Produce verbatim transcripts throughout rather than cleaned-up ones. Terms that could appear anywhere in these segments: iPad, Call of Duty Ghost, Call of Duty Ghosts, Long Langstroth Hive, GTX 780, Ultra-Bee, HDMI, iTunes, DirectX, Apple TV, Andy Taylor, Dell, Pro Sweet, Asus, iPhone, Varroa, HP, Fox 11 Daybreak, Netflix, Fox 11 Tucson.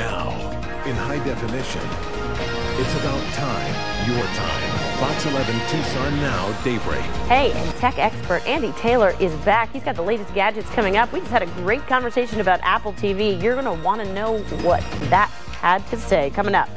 Now, in high definition, it's about time, your time. Fox eleven Tucson Now Daybreak. Hey, and tech expert Andy Taylor is back. He's got the latest gadgets coming up. We just had a great conversation about Apple T V. You're going to want to know what that had to say coming up.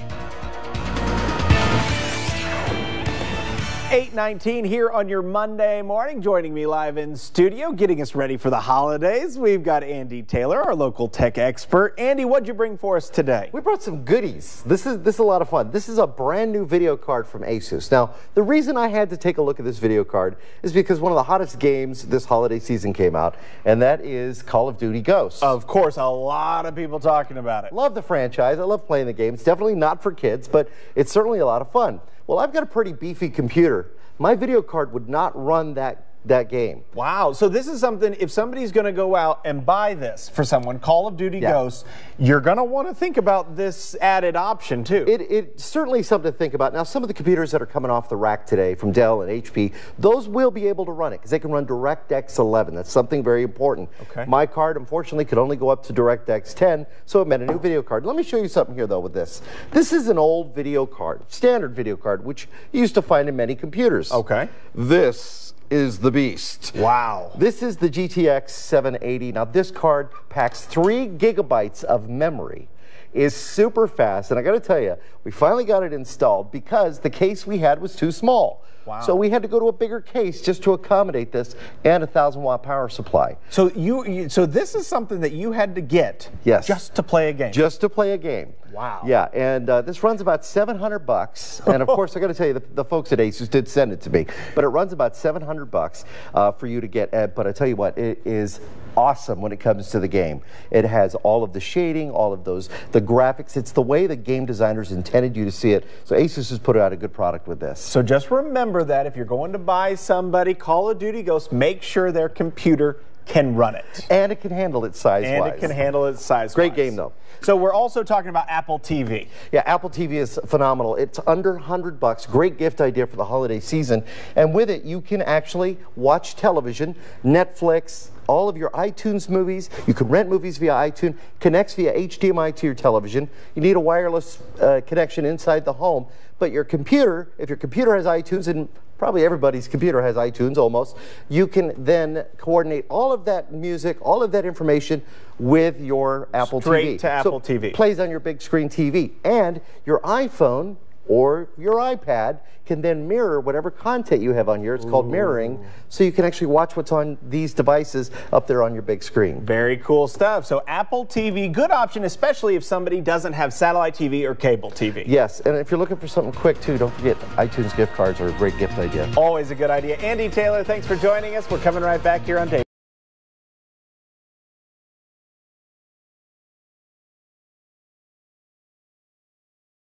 eight nineteen here on your Monday morning. Joining me live in studio, getting us ready for the holidays, we've got Andy Taylor, our local tech expert. Andy, what'd you bring for us today? We brought some goodies. This is this is a lot of fun. This is a brand new video card from Asus. Now, the reason I had to take a look at this video card is because one of the hottest games this holiday season came out, and that is Call of Duty Ghosts. Of course, a lot of people talking about it. Love the franchise. I love playing the game. It's definitely not for kids, but it's certainly a lot of fun. Well, I've got a pretty beefy computer. My video card would not run that that game. Wow. So this is something, if somebody's going to go out and buy this for someone, Call of Duty yeah. Ghosts, you're going to want to think about this added option too. It, it's certainly something to think about. Now, some of the computers that are coming off the rack today from Dell and H P, those will be able to run it because they can run DirectX eleven. That's something very important. Okay. My card, unfortunately, could only go up to DirectX ten, so it meant a new video card. Let me show you something here, though, with this. This is an old video card, standard video card, which you used to find in many computers. Okay. This is the beast. Wow. This is the G T X seven eighty. Now, this card packs three gigabytes of memory, is super fast, and I gotta tell you, we finally got it installed because the case we had was too small. Wow. So we had to go to a bigger case just to accommodate this and a thousand watt power supply. So you, you so this is something that you had to get yes. just to play a game. Just to play a game. Wow. Yeah, and uh, this runs about seven hundred bucks, and of course I got to tell you, the, the folks at Asus did send it to me, but it runs about seven hundred bucks uh, for you to get. Uh, but I tell you what, it is awesome when it comes to the game. It has all of the shading, all of those, the graphics. It's the way the game designers intended you to see it. So Asus has put out a good product with this. So just remember that if you're going to buy somebody Call of Duty Ghosts, make sure their computer can run it. And it can handle its size-wise. And it can handle its size-wise. Great game, though. So we're also talking about Apple T V. Yeah, Apple T V is phenomenal. It's under one hundred bucks. Great gift idea for the holiday season. And with it, you can actually watch television, Netflix, all of your iTunes movies. You can rent movies via iTunes, connects via H D M I to your television. You need a wireless uh, connection inside the home. But your computer, if your computer has iTunes, and probably everybody's computer has iTunes almost, you can then coordinate all of that music, all of that information with your Apple T V. Straight to Apple T V. It plays on your big screen T V. And your iPhone or your iPad can then mirror whatever content you have on here. It's called Ooh. mirroring, so you can actually watch what's on these devices up there on your big screen. Very cool stuff. So Apple T V, good option, especially if somebody doesn't have satellite T V or cable T V. Yes, and if you're looking for something quick too, don't forget iTunes gift cards are a great gift idea. Always a good idea. Andy Taylor, thanks for joining us. We're coming right back here on Daybreak.